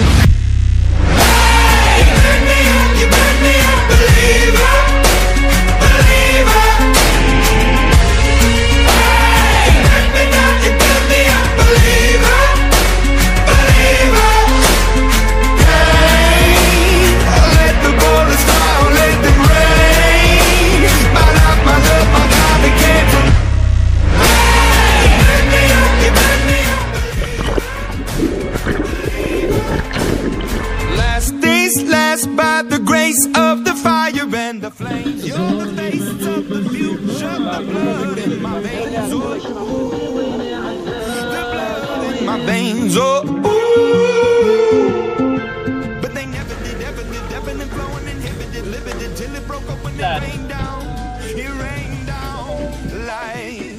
Hey, you make me a believer. By the grace of the fire and the flames, you're the face of the future, the blood in my veins, oh, ooh, the blood in my veins, oh, ooh. But they never did, ever lived, ebbing and flowing, inhibited, limited, till it broke up when it rained down, it rained down like...